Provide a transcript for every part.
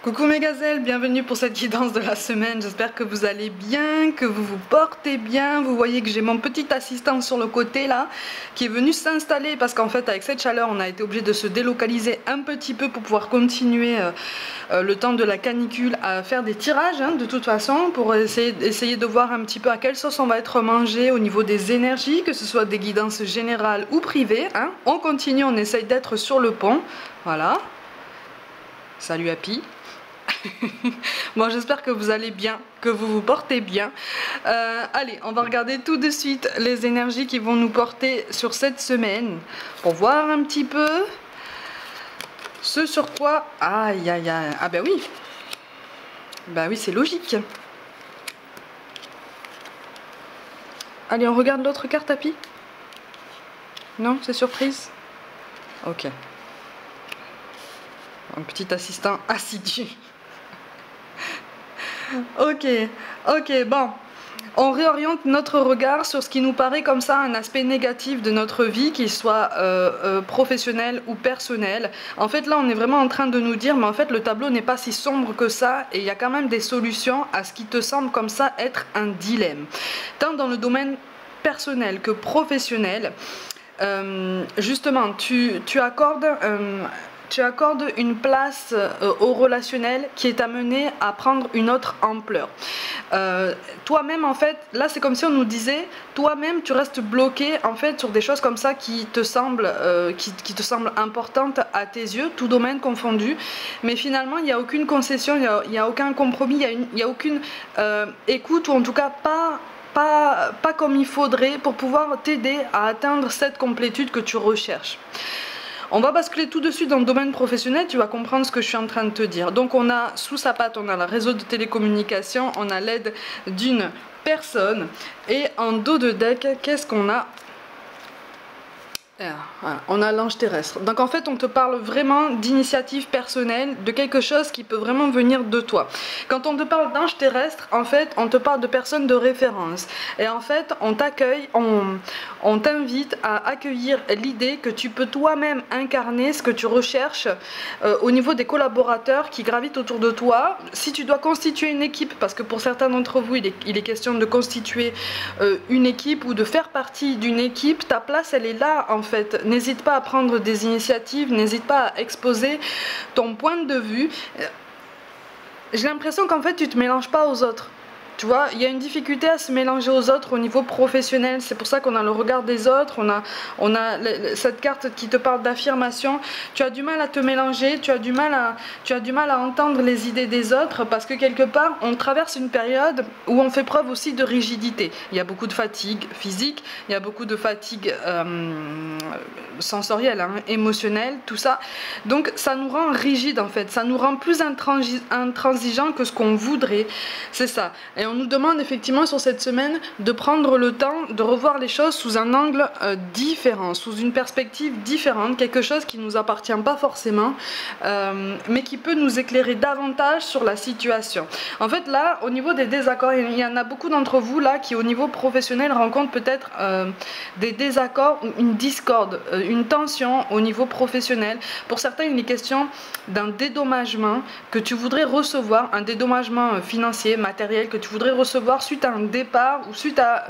Coucou mes gazelles, bienvenue pour cette guidance de la semaine, j'espère que vous allez bien, que vous vous portez bien. Vous voyez que j'ai mon petit assistant sur le côté là, qui est venu s'installer parce qu'en fait avec cette chaleur on a été obligé de se délocaliser un petit peu pour pouvoir continuer le temps de la canicule à faire des tirages de toute façon, pour essayer de voir un petit peu à quelle sauce on va être mangé au niveau des énergies, que ce soit des guidances générales ou privées. On continue, on essaye d'être sur le pont, voilà. Salut Happy. Bon, j'espère que vous allez bien, que vous vous portez bien. Allez, on va regarder tout de suite les énergies qui vont nous porter sur cette semaine pour voir un petit peu ce sur quoi... Aïe, aïe, aïe. Ah ben oui. Ben oui, c'est logique. Allez, on regarde l'autre carte, Happy. Non, c'est surprise. Ok. Un petit assistant assidu. Ok, ok, bon. On réoriente notre regard sur ce qui nous paraît comme ça un aspect négatif de notre vie, qu'il soit professionnel ou personnel. En fait là on est vraiment en train de nous dire mais en fait le tableau n'est pas si sombre que ça et il y a quand même des solutions à ce qui te semble comme ça être un dilemme. Tant dans le domaine personnel que professionnel, justement tu accordes une place au relationnel qui est amené à prendre une autre ampleur. Toi-même, en fait, là c'est comme si on nous disait, toi-même tu restes bloqué en fait sur des choses comme ça qui te semblent importantes à tes yeux, tout domaine confondu, mais finalement il n'y a aucune concession, il n'y a aucun compromis, il n'y a aucune écoute, ou en tout cas pas comme il faudrait pour pouvoir t'aider à atteindre cette complétude que tu recherches. On va basculer tout de suite dans le domaine professionnel, tu vas comprendre ce que je suis en train de te dire. Donc on a sous sa patte, on a le réseau de télécommunications, on a l'aide d'une personne. Et en dos de deck, qu'est-ce qu'on a? Voilà, on a l'ange terrestre. Donc en fait on te parle vraiment d'initiative personnelle, de quelque chose qui peut vraiment venir de toi. Quand on te parle d'ange terrestre, en fait on te parle de personnes de référence, et en fait on t'accueille, on t'invite à accueillir l'idée que tu peux toi-même incarner ce que tu recherches au niveau des collaborateurs qui gravitent autour de toi. Si tu dois constituer une équipe, parce que pour certains d'entre vous il est question de constituer une équipe ou de faire partie d'une équipe, ta place elle est là en fait. N'hésite pas à prendre des initiatives, n'hésite pas à exposer ton point de vue. J'ai l'impression qu'en fait tu te mélanges pas aux autres. Tu vois, il y a une difficulté à se mélanger aux autres au niveau professionnel. C'est pour ça qu'on a le regard des autres, on a cette carte qui te parle d'affirmation. Tu as du mal à te mélanger, tu as du mal à entendre les idées des autres parce que quelque part, on traverse une période où on fait preuve aussi de rigidité. Il y a beaucoup de fatigue physique, il y a beaucoup de fatigue sensorielle, émotionnelle, tout ça. Donc ça nous rend rigide en fait, ça nous rend plus intransigeant que ce qu'on voudrait. C'est ça. Et on nous demande effectivement sur cette semaine de prendre le temps de revoir les choses sous un angle différent, sous une perspective différente, quelque chose qui ne nous appartient pas forcément, mais qui peut nous éclairer davantage sur la situation. En fait là, au niveau des désaccords, il y en a beaucoup d'entre vous là qui au niveau professionnel rencontrent peut-être des désaccords ou une discorde, une tension au niveau professionnel. Pour certains, il est question d'un dédommagement que tu voudrais recevoir, un dédommagement financier, matériel, que tu voudrais recevoir suite à un départ ou suite à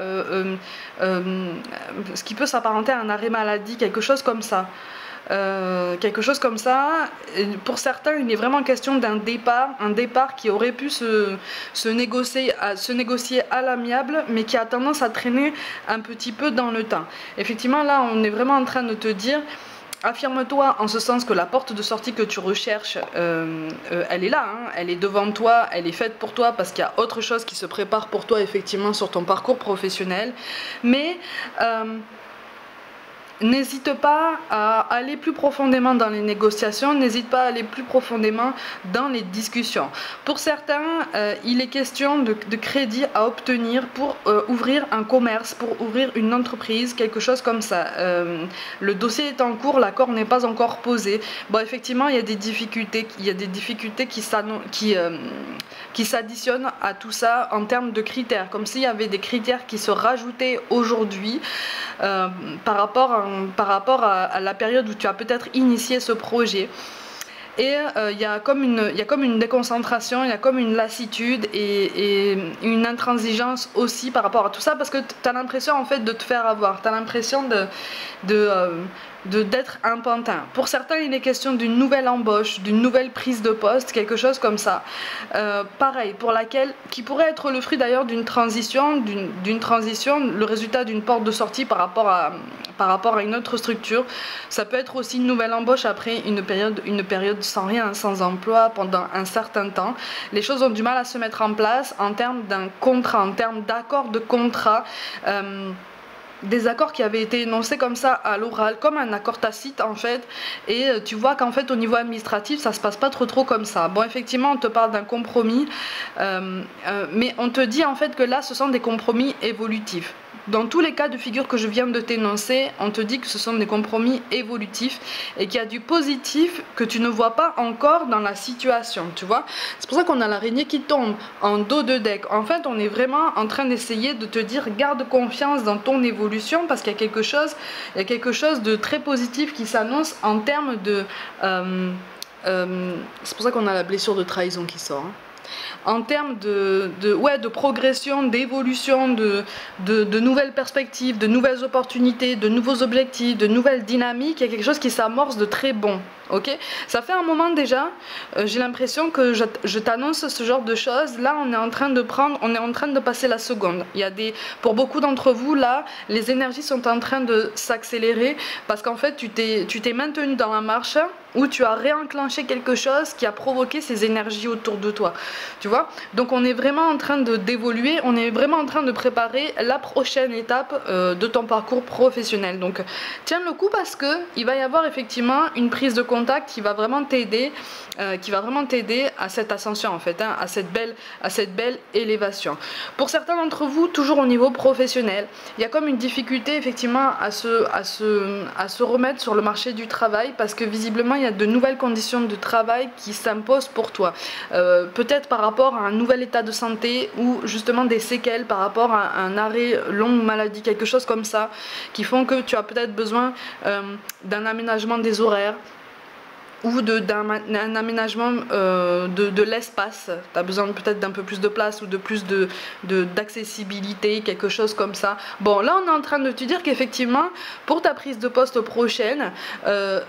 ce qui peut s'apparenter à un arrêt maladie, quelque chose comme ça. Et pour certains il est vraiment question d'un départ, qui aurait pu se négocier à l'amiable mais qui a tendance à traîner un petit peu dans le temps. Effectivement là on est vraiment en train de te dire, affirme-toi en ce sens que la porte de sortie que tu recherches, elle est là, elle est devant toi, elle est faite pour toi parce qu'il y a autre chose qui se prépare pour toi effectivement sur ton parcours professionnel. Mais n'hésite pas à aller plus profondément dans les négociations, n'hésite pas à aller plus profondément dans les discussions. Pour certains, il est question de crédit à obtenir pour ouvrir un commerce, pour ouvrir une entreprise, quelque chose comme ça. Le dossier est en cours, l'accord n'est pas encore posé. Bon, effectivement, il y a des difficultés, qui s'additionnent à tout ça en termes de critères, comme s'il y avait des critères qui se rajoutaient aujourd'hui par rapport à la période où tu as peut-être initié ce projet. et il y a comme une déconcentration, il y a comme une lassitude et une intransigeance aussi par rapport à tout ça, parce que tu as l'impression en fait de te faire avoir, tu as l'impression d'être un pantin. Pour certains, il est question d'une nouvelle embauche, d'une nouvelle prise de poste, quelque chose comme ça. Pareil, qui pourrait être le fruit d'ailleurs d'une transition, le résultat d'une porte de sortie par rapport à une autre structure. Ça peut être aussi une nouvelle embauche après une période sans rien, sans emploi pendant un certain temps. Les choses ont du mal à se mettre en place en termes d'un contrat, en termes d'accord de contrat. Des accords qui avaient été énoncés comme ça à l'oral, comme un accord tacite en fait, et tu vois qu'en fait au niveau administratif ça se passe pas trop comme ça. Bon, effectivement on te parle d'un compromis, mais on te dit en fait que là ce sont des compromis évolutifs. Dans tous les cas de figure que je viens de t'énoncer, on te dit que ce sont des compromis évolutifs et qu'il y a du positif que tu ne vois pas encore dans la situation, tu vois. C'est pour ça qu'on a l'araignée qui tombe en dos de deck. En fait, on est vraiment en train d'essayer de te dire garde confiance dans ton évolution parce qu'il y a quelque chose de très positif qui s'annonce en termes de... c'est pour ça qu'on a la blessure de trahison qui sort, hein. En termes de progression, d'évolution, de nouvelles perspectives, de nouvelles opportunités, de nouveaux objectifs, de nouvelles dynamiques, il y a quelque chose qui s'amorce de très bon. Okay, ça fait un moment déjà, j'ai l'impression que je t'annonce ce genre de choses. Là, on est en train de passer la seconde. Pour beaucoup d'entre vous, là, les énergies sont en train de s'accélérer parce qu'en fait, tu t'es maintenu dans la marche où tu as réenclenché quelque chose qui a provoqué ces énergies autour de toi. Tu vois? Donc, on est vraiment en train d'évoluer, on est vraiment en train de préparer la prochaine étape de ton parcours professionnel. Donc, tiens le coup parce qu'il va y avoir effectivement une prise de contact qui va vraiment t'aider à cette ascension en fait, hein, à cette belle élévation. Pour certains d'entre vous, toujours au niveau professionnel, il y a comme une difficulté effectivement à se remettre sur le marché du travail parce que visiblement il y a de nouvelles conditions de travail qui s'imposent pour toi, peut-être par rapport à un nouvel état de santé ou justement des séquelles par rapport à un arrêt, longue maladie, quelque chose comme ça qui font que tu as peut-être besoin d'un aménagement des horaires ou d'un aménagement de l'espace. Tu as besoin peut-être d'un peu plus de place ou de plus d'accessibilité, quelque chose comme ça. Bon, là, on est en train de te dire qu'effectivement, pour ta prise de poste prochaine,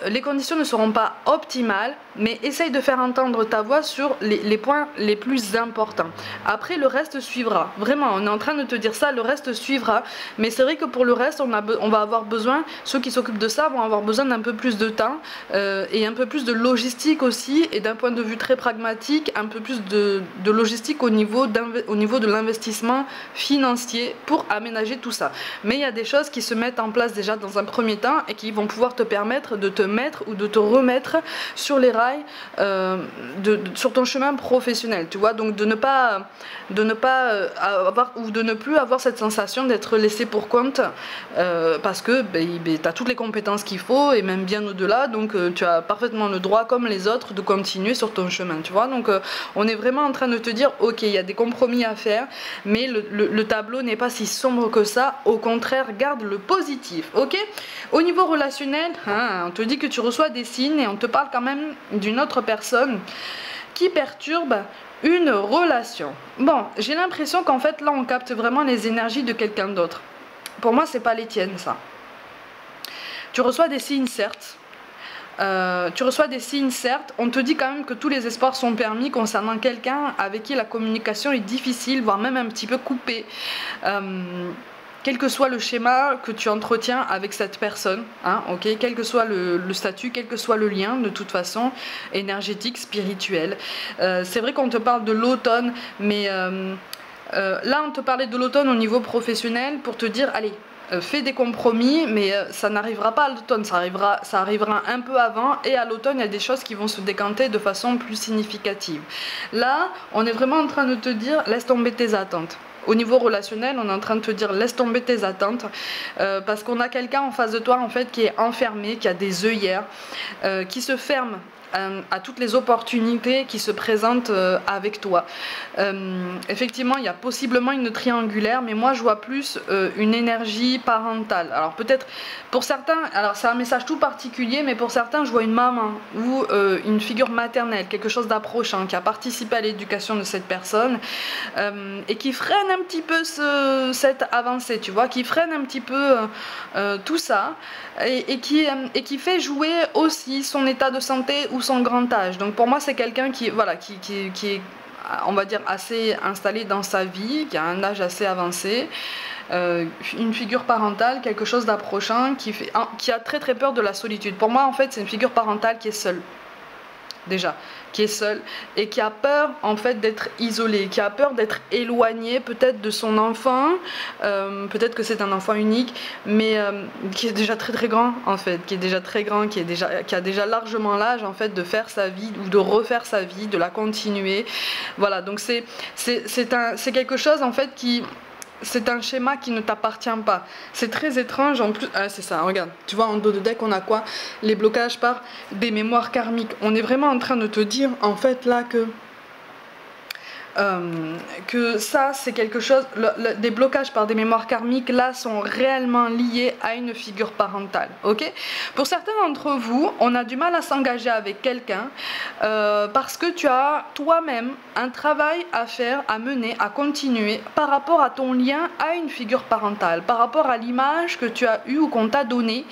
les conditions ne seront pas optimales, mais essaye de faire entendre ta voix sur les points les plus importants. Après, le reste suivra. Vraiment, on est en train de te dire ça, le reste suivra. Mais c'est vrai que pour le reste, on va avoir besoin, ceux qui s'occupent de ça vont avoir besoin d'un peu plus de temps et un peu plus de logistique aussi, et d'un point de vue très pragmatique, un peu plus de logistique au niveau de l'investissement financier pour aménager tout ça. Mais il y a des choses qui se mettent en place déjà dans un premier temps et qui vont pouvoir te permettre de te mettre ou de te remettre sur les rails sur ton chemin professionnel, tu vois. Donc de ne pas avoir ou de ne plus avoir cette sensation d'être laissé pour compte parce que tu as toutes les compétences qu'il faut et même bien au-delà, donc tu as parfaitement le droit comme les autres de continuer sur ton chemin, tu vois. Donc on est vraiment en train de te dire ok, il y a des compromis à faire, mais le tableau n'est pas si sombre que ça, au contraire garde le positif, ok. Au niveau relationnel, hein, on te dit que tu reçois des signes et on te parle quand même d'une autre personne qui perturbe une relation. Bon, j'ai l'impression qu'en fait là on capte vraiment les énergies de quelqu'un d'autre. Pour moi c'est pas les tiennes, ça. Tu reçois des signes, certes. On te dit quand même que tous les espoirs sont permis concernant quelqu'un avec qui la communication est difficile, voire même un petit peu coupée. Quel que soit le schéma que tu entretiens avec cette personne, hein, okay, quel que soit le statut, quel que soit le lien, de toute façon, énergétique, spirituel. C'est vrai qu'on te parle de l'automne, mais là on te parlait de l'automne au niveau professionnel pour te dire, allez, fais des compromis, mais ça n'arrivera pas à l'automne, ça arrivera un peu avant, et à l'automne il y a des choses qui vont se décanter de façon plus significative. Là, on est vraiment en train de te dire laisse tomber tes attentes. Au niveau relationnel, on est en train de te dire laisse tomber tes attentes parce qu'on a quelqu'un en face de toi en fait qui est enfermé, qui a des œillères, qui se ferme à toutes les opportunités qui se présentent avec toi. Effectivement, il y a possiblement une triangulaire, mais moi je vois plus une énergie parentale. Alors peut-être pour certains, alors c'est un message tout particulier, mais pour certains je vois une maman ou une figure maternelle, quelque chose d'approchant qui a participé à l'éducation de cette personne et qui freine un petit peu cette avancée, tu vois, qui freine un petit peu tout ça et qui fait jouer aussi son état de santé ou son grand âge. Donc pour moi c'est quelqu'un qui, voilà, qui est, on va dire, assez installé dans sa vie, qui a un âge assez avancé, une figure parentale, quelque chose d'approchant, qui a très peur de la solitude. Pour moi en fait c'est une figure parentale qui est seule, déjà, qui est seule et qui a peur en fait d'être isolée, qui a peur d'être éloignée peut-être de son enfant, peut-être que c'est un enfant unique, mais qui est déjà très grand en fait, qui est déjà très grand, qui a déjà largement l'âge en fait de faire sa vie ou de refaire sa vie, de la continuer. Voilà, donc c'est quelque chose en fait qui... C'est un schéma qui ne t'appartient pas. C'est très étrange en plus. Ah, c'est ça, regarde. Tu vois, en dos de deck, on a quoi? Les blocages par des mémoires karmiques. On est vraiment en train de te dire, en fait, là, que ça, c'est quelque chose... des blocages par des mémoires karmiques, là, sont réellement liés à une figure parentale. Ok? Pour certains d'entre vous, on a du mal à s'engager avec quelqu'un parce que tu as toi-même un travail à faire, à mener, à continuer par rapport à ton lien à une figure parentale, par rapport à l'image que tu as eue ou qu'on t'a donnée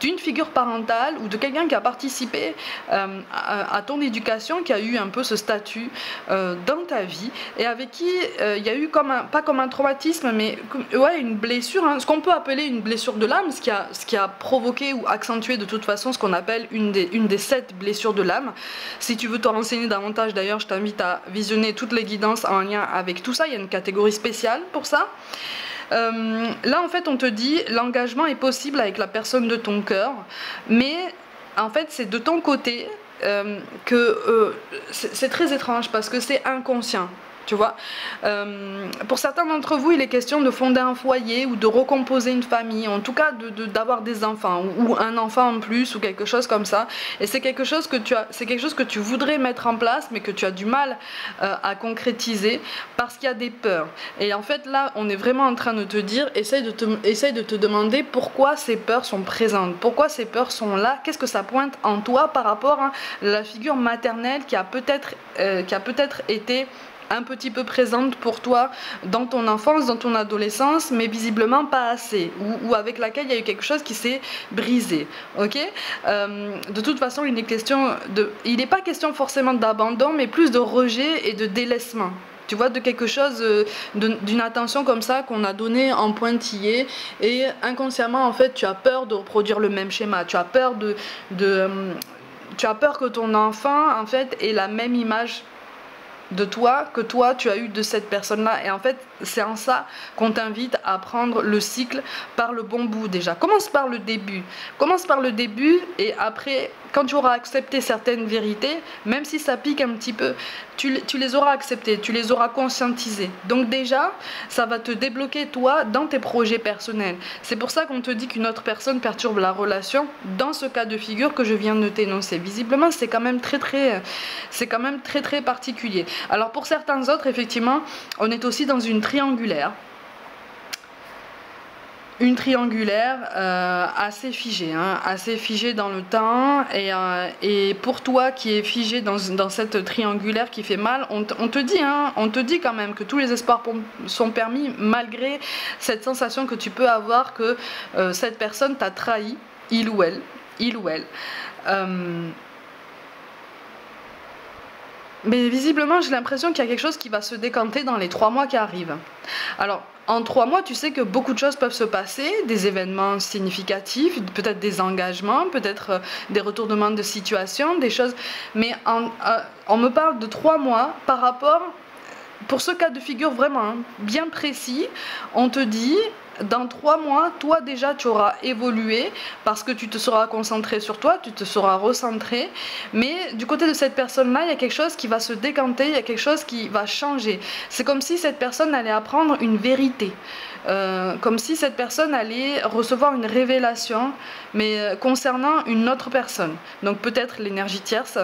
d'une figure parentale ou de quelqu'un qui a participé à ton éducation, qui a eu un peu ce statut dans ta vie, et avec qui il y a eu comme un, pas comme un traumatisme, mais comme, ouais, une blessure, hein, ce qu'on peut appeler une blessure de l'âme, ce qui a provoqué ou accentué de toute façon ce qu'on appelle une des 7 blessures de l'âme. Si tu veux te renseigner davantage d'ailleurs, je t'invite à visionner toutes les guidances en lien avec tout ça, il y a une catégorie spéciale pour ça. Là en fait on te dit l'engagement est possible avec la personne de ton cœur, mais en fait c'est de ton côté que c'est très étrange parce que c'est inconscient, tu vois. Pour certains d'entre vous, il est question de fonder un foyer ou de recomposer une famille, en tout cas d'avoir des enfants ou un enfant en plus ou quelque chose comme ça. Et c'est quelque chose que tu voudrais mettre en place, mais que tu as du mal à concrétiser parce qu'il y a des peurs. Et en fait là, on est vraiment en train de te dire, essaye de te demander pourquoi ces peurs sont présentes, pourquoi ces peurs sont là, qu'est-ce que ça pointe en toi par rapport à la figure maternelle qui a peut-être été un petit peu présente pour toi dans ton enfance, dans ton adolescence, mais visiblement pas assez, ou avec laquelle il y a eu quelque chose qui s'est brisé. Ok, de toute façon il n'est pas question forcément d'abandon, mais plus de rejet et de délaissement, tu vois, de quelque chose, d'une attention comme ça qu'on a donnée en pointillé, et inconsciemment en fait tu as peur de reproduire le même schéma, tu as peur que ton enfant en fait ait la même image de toi que toi tu as eu de cette personne là. Et en fait c'est en ça qu'on t'invite à prendre le cycle par le bon bout. Déjà commence par le début, et après quand tu auras accepté certaines vérités, même si ça pique un petit peu, tu les auras acceptées, tu les auras conscientisées. Donc déjà ça va te débloquer toi dans tes projets personnels. C'est pour ça qu'on te dit qu'une autre personne perturbe la relation dans ce cas de figure que je viens de t'énoncer. Visiblement c'est quand même très particulier. Alors pour certains autres, effectivement, on est aussi dans une triangulaire. Une triangulaire assez figée dans le temps, et pour toi qui est figée dans cette triangulaire qui fait mal, on te dit quand même que tous les espoirs sont permis, malgré cette sensation que tu peux avoir que cette personne t'a trahi, il ou elle. Mais visiblement, j'ai l'impression qu'il y a quelque chose qui va se décanter dans les 3 mois qui arrivent. Alors, en 3 mois, tu sais que beaucoup de choses peuvent se passer, des événements significatifs, peut-être des engagements, peut-être des retournements de situation, des choses... Mais on me parle de 3 mois par rapport... Pour ce cas de figure vraiment bien précis, on te dit dans 3 mois, toi déjà tu auras évolué parce que tu te seras concentré sur toi, tu te seras recentré. Mais du côté de cette personne-là, il y a quelque chose qui va se décanter, il y a quelque chose qui va changer. C'est comme si cette personne allait apprendre une vérité, comme si cette personne allait recevoir une révélation, mais concernant une autre personne. Donc peut-être l'énergie tierce,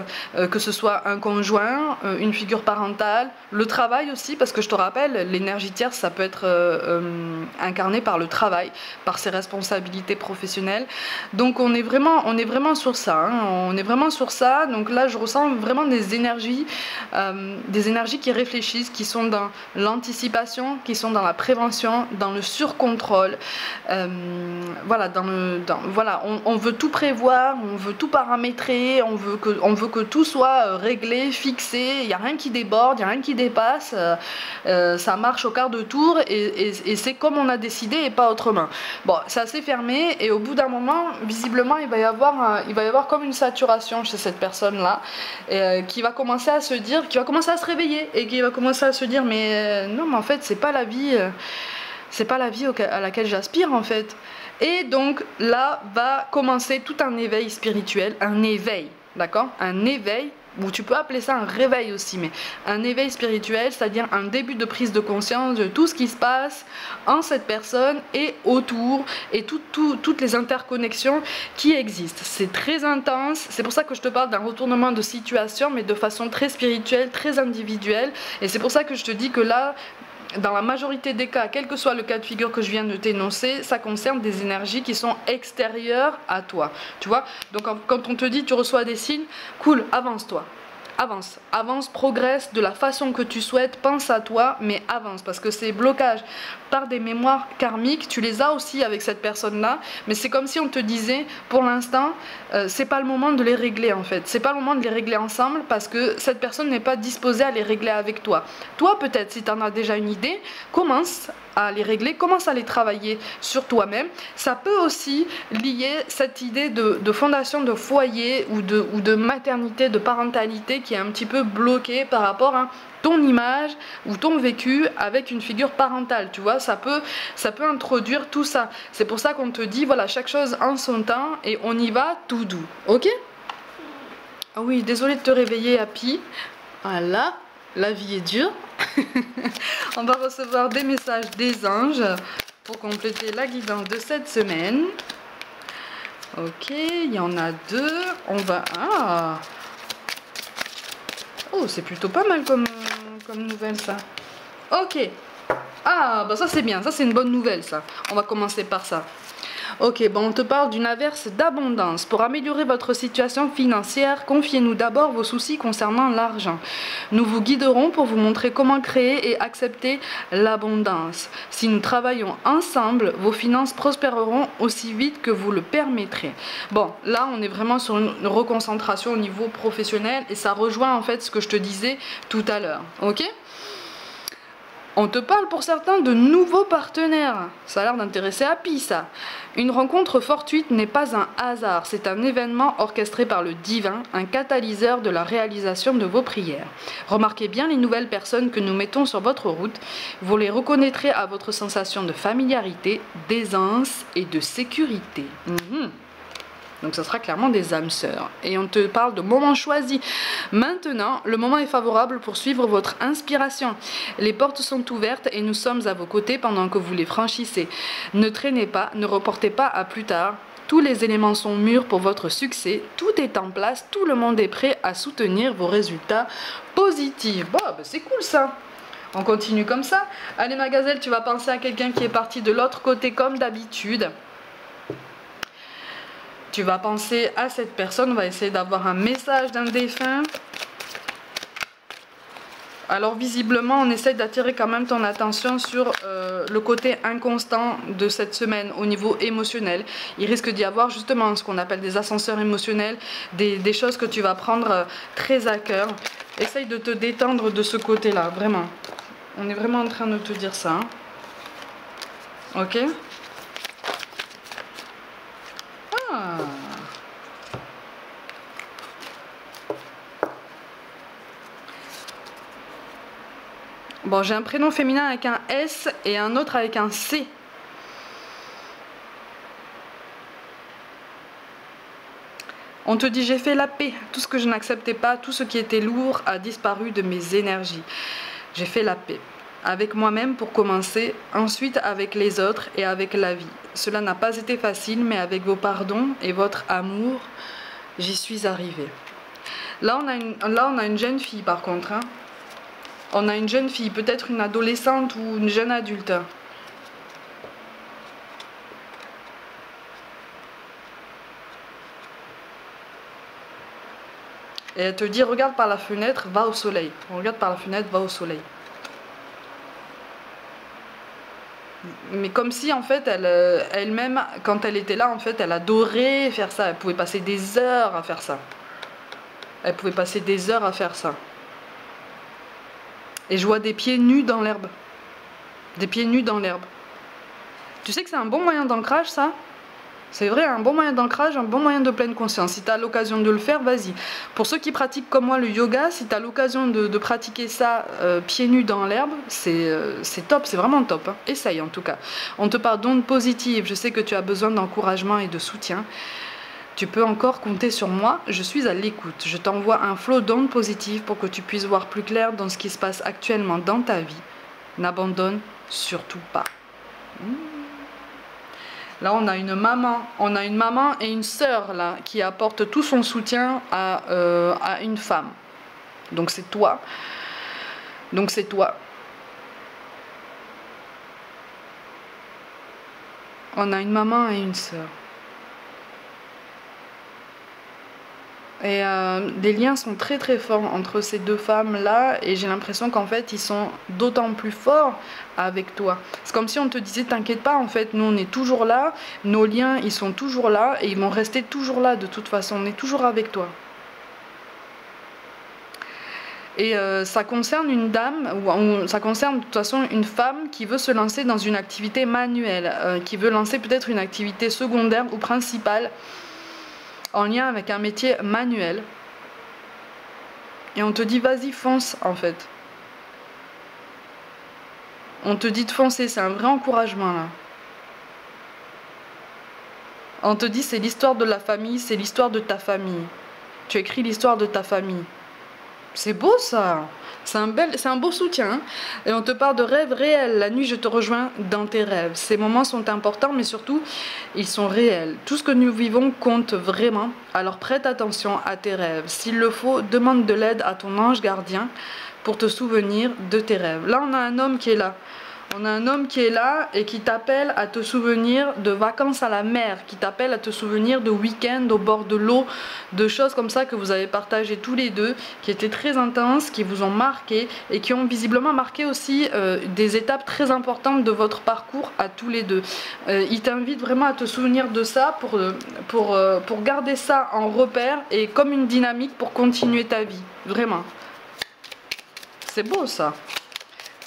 que ce soit un conjoint, une figure parentale, le travail aussi, parce que je te rappelle, l'énergie tierce, ça peut être incarné par le travail, par ses responsabilités professionnelles. Donc on est vraiment sur ça, hein. On est vraiment sur ça. Donc là je ressens vraiment des énergies qui réfléchissent, qui sont dans l'anticipation, qui sont dans la prévention, dans le surcontrôle, voilà, voilà, on veut tout prévoir, on veut tout paramétrer, on veut que tout soit réglé, fixé, il n'y a rien qui déborde, il n'y a rien qui dépasse, ça marche au quart de tour et c'est comme on a décidé et pas autrement. Bon, c'est assez fermé et au bout d'un moment, visiblement, il va y avoir comme une saturation chez cette personne-là, qui va commencer à se dire, qui va commencer à se réveiller et qui va commencer à se dire, mais non, mais en fait, c'est pas la vie, c'est pas la vie à laquelle j'aspire en fait. Et donc là va commencer tout un éveil spirituel, un éveil, d'accord, un éveil. Ou tu peux appeler ça un réveil aussi, mais un éveil spirituel, c'est-à-dire un début de prise de conscience de tout ce qui se passe en cette personne et autour, et toutes les interconnexions qui existent. C'est très intense, c'est pour ça que je te parle d'un retournement de situation, mais de façon très spirituelle, très individuelle, et c'est pour ça que je te dis que là, dans la majorité des cas, quel que soit le cas de figure que je viens de t'énoncer, ça concerne des énergies qui sont extérieures à toi, tu vois. Donc quand on te dit tu reçois des signes, cool, avance-toi. Avance, avance, progresse de la façon que tu souhaites, pense à toi, mais avance, parce que ces blocages par des mémoires karmiques, tu les as aussi avec cette personne-là, mais c'est comme si on te disait, pour l'instant, c'est pas le moment de les régler en fait, c'est pas le moment de les régler ensemble, parce que cette personne n'est pas disposée à les régler avec toi. Toi peut-être, si tu en as déjà une idée, commence à les régler, commence à les travailler sur toi-même. Ça peut aussi lier cette idée de fondation de foyer ou de maternité, de parentalité, qui est un petit peu bloqué par rapport à ton image ou ton vécu avec une figure parentale, tu vois, ça peut introduire tout ça. C'est pour ça qu'on te dit, voilà, chaque chose en son temps et on y va tout doux, ok? Ah oui, désolée de te réveiller, Happy. Voilà, la vie est dure. On va recevoir des messages des anges pour compléter la guidance de cette semaine. Ok, il y en a 2. On va... Ah. Oh, c'est plutôt pas mal comme nouvelle, ça. Ok. Ah, bah ça c'est bien, ça c'est une bonne nouvelle, ça. On va commencer par ça. Ok, bon, on te parle d'une averse d'abondance. Pour améliorer votre situation financière, confiez-nous d'abord vos soucis concernant l'argent. Nous vous guiderons pour vous montrer comment créer et accepter l'abondance. Si nous travaillons ensemble, vos finances prospéreront aussi vite que vous le permettrez. Bon, là, on est vraiment sur une reconcentration au niveau professionnel et ça rejoint en fait ce que je te disais tout à l'heure. Ok ? On te parle pour certains de nouveaux partenaires. Ça a l'air d'intéresser Happy, ça. Une rencontre fortuite n'est pas un hasard. C'est un événement orchestré par le divin, un catalyseur de la réalisation de vos prières. Remarquez bien les nouvelles personnes que nous mettons sur votre route. Vous les reconnaîtrez à votre sensation de familiarité, d'aisance et de sécurité. Donc ça sera clairement des âmes sœurs. Et on te parle de moments choisis. Maintenant, le moment est favorable pour suivre votre inspiration. Les portes sont ouvertes et nous sommes à vos côtés pendant que vous les franchissez. Ne traînez pas, ne reportez pas à plus tard. Tous les éléments sont mûrs pour votre succès. Tout est en place, tout le monde est prêt à soutenir vos résultats positifs. Bon, bah, c'est cool ça. On continue comme ça. Allez ma gazelle, tu vas penser à quelqu'un qui est parti de l'autre côté comme d'habitude. Tu vas penser à cette personne, on va essayer d'avoir un message d'un défunt. Alors visiblement, on essaie d'attirer quand même ton attention sur le côté inconstant de cette semaine au niveau émotionnel. Il risque d'y avoir justement ce qu'on appelle des ascenseurs émotionnels, des choses que tu vas prendre très à cœur. Essaye de te détendre de ce côté-là, vraiment. On est vraiment en train de te dire ça, hein. Ok ? Bon, j'ai un prénom féminin avec un S et un autre avec un C. On te dit j'ai fait la paix, tout ce que je n'acceptais pas, tout ce qui était lourd a disparu de mes énergies. J'ai fait la paix. Avec moi-même pour commencer, ensuite avec les autres et avec la vie. Cela n'a pas été facile, mais avec vos pardons et votre amour, j'y suis arrivée. Là, on a une jeune fille par contre, hein. On a une jeune fille, peut-être une adolescente ou une jeune adulte. Et elle te dit, regarde par la fenêtre, va au soleil. Regarde par la fenêtre, va au soleil. Mais comme si en fait elle-même, quand elle était là, en fait elle adorait faire ça. Elle pouvait passer des heures à faire ça. Elle pouvait passer des heures à faire ça. Et je vois des pieds nus dans l'herbe. Des pieds nus dans l'herbe. Tu sais que c'est un bon moyen d'ancrage, ça? C'est vrai, un bon moyen d'ancrage, un bon moyen de pleine conscience. Si tu as l'occasion de le faire, vas-y. Pour ceux qui pratiquent comme moi le yoga, si tu as l'occasion de pratiquer ça pieds nus dans l'herbe, c'est top, c'est vraiment top. Hein. Essaye en tout cas. On te parle d'ondes positives. Je sais que tu as besoin d'encouragement et de soutien. Tu peux encore compter sur moi, je suis à l'écoute. Je t'envoie un flot d'ondes positives pour que tu puisses voir plus clair dans ce qui se passe actuellement dans ta vie. N'abandonne surtout pas. Là, on a une maman et une sœur là, qui apportent tout son soutien à une femme. Donc c'est toi. Donc c'est toi. On a une maman et une sœur. Et des liens sont très très forts entre ces deux femmes-là, et j'ai l'impression qu'en fait ils sont d'autant plus forts avec toi. C'est comme si on te disait t'inquiète pas, en fait nous on est toujours là, nos liens ils sont toujours là et ils vont rester toujours là de toute façon, on est toujours avec toi. Et ça concerne une dame, ou ça concerne de toute façon une femme qui veut se lancer dans une activité manuelle, qui veut lancer peut-être une activité secondaire ou principale, en lien avec un métier manuel, et on te dit vas-y fonce en fait, on te dit de foncer, c'est un vrai encouragement là. On te dit c'est l'histoire de la famille, c'est l'histoire de ta famille, tu écris l'histoire de ta famille, c'est beau ça, c'est un beau soutien, hein. Et on te parle de rêves réels, la nuit je te rejoins dans tes rêves, ces moments sont importants mais surtout ils sont réels, tout ce que nous vivons compte vraiment, alors prête attention à tes rêves, s'il le faut demande de l'aide à ton ange gardien pour te souvenir de tes rêves. Là on a un homme qui est là, on a un homme qui est là et qui t'appelle à te souvenir de vacances à la mer, qui t'appelle à te souvenir de week-end au bord de l'eau, de choses comme ça que vous avez partagées tous les deux, qui étaient très intenses, qui vous ont marqué et qui ont visiblement marqué aussi des étapes très importantes de votre parcours à tous les deux. Il t'invite vraiment à te souvenir de ça pour garder ça en repère et comme une dynamique pour continuer ta vie. Vraiment. C'est beau ça.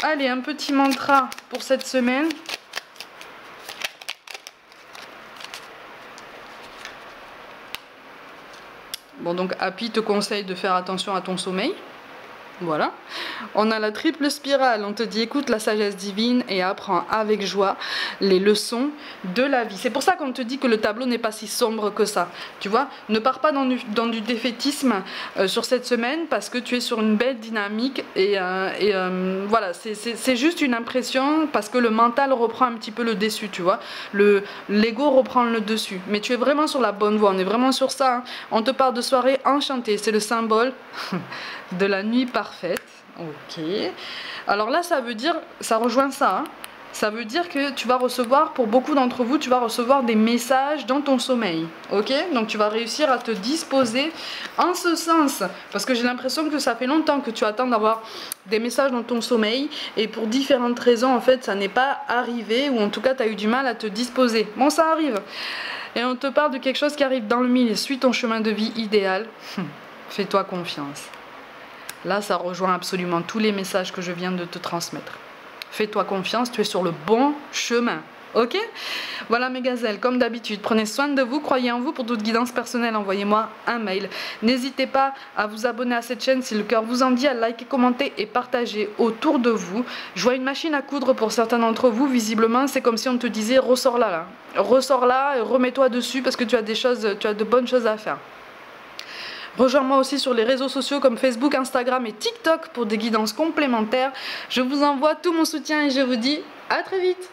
Allez, un petit mantra pour cette semaine. Bon, donc Happy te conseille de faire attention à ton sommeil. Voilà. On a la triple spirale. On te dit écoute la sagesse divine et apprends avec joie les leçons de la vie. C'est pour ça qu'on te dit que le tableau n'est pas si sombre que ça. Tu vois, ne pars pas dans du défaitisme sur cette semaine parce que tu es sur une belle dynamique. Et voilà, c'est juste une impression parce que le mental reprend un petit peu le dessus, tu vois. L'ego reprend le dessus. Mais tu es vraiment sur la bonne voie. On est vraiment sur ça. Hein. On te parle de soirée enchantée. C'est le symbole de la nuit parfaite. Ok. Alors là, ça veut dire, ça rejoint ça. Hein. Ça veut dire que tu vas recevoir, pour beaucoup d'entre vous, tu vas recevoir des messages dans ton sommeil. Ok? Donc tu vas réussir à te disposer en ce sens. Parce que j'ai l'impression que ça fait longtemps que tu attends d'avoir des messages dans ton sommeil. Et pour différentes raisons, en fait, ça n'est pas arrivé. Ou en tout cas, tu as eu du mal à te disposer. Bon, ça arrive. Et on te parle de quelque chose qui arrive dans le mille. Suis ton chemin de vie idéal. Fais-toi confiance. Là, ça rejoint absolument tous les messages que je viens de te transmettre. Fais-toi confiance, tu es sur le bon chemin. Ok? Voilà mes gazelles, comme d'habitude, prenez soin de vous, croyez en vous. Pour toute guidance personnelle, envoyez-moi un mail. N'hésitez pas à vous abonner à cette chaîne si le cœur vous en dit, à liker, commenter et partager autour de vous. Je vois une machine à coudre pour certains d'entre vous, visiblement c'est comme si on te disait ressors là, et remets-toi dessus parce que tu as de bonnes choses à faire. Rejoins-moi aussi sur les réseaux sociaux comme Facebook, Instagram et TikTok pour des guidances complémentaires. Je vous envoie tout mon soutien et je vous dis à très vite.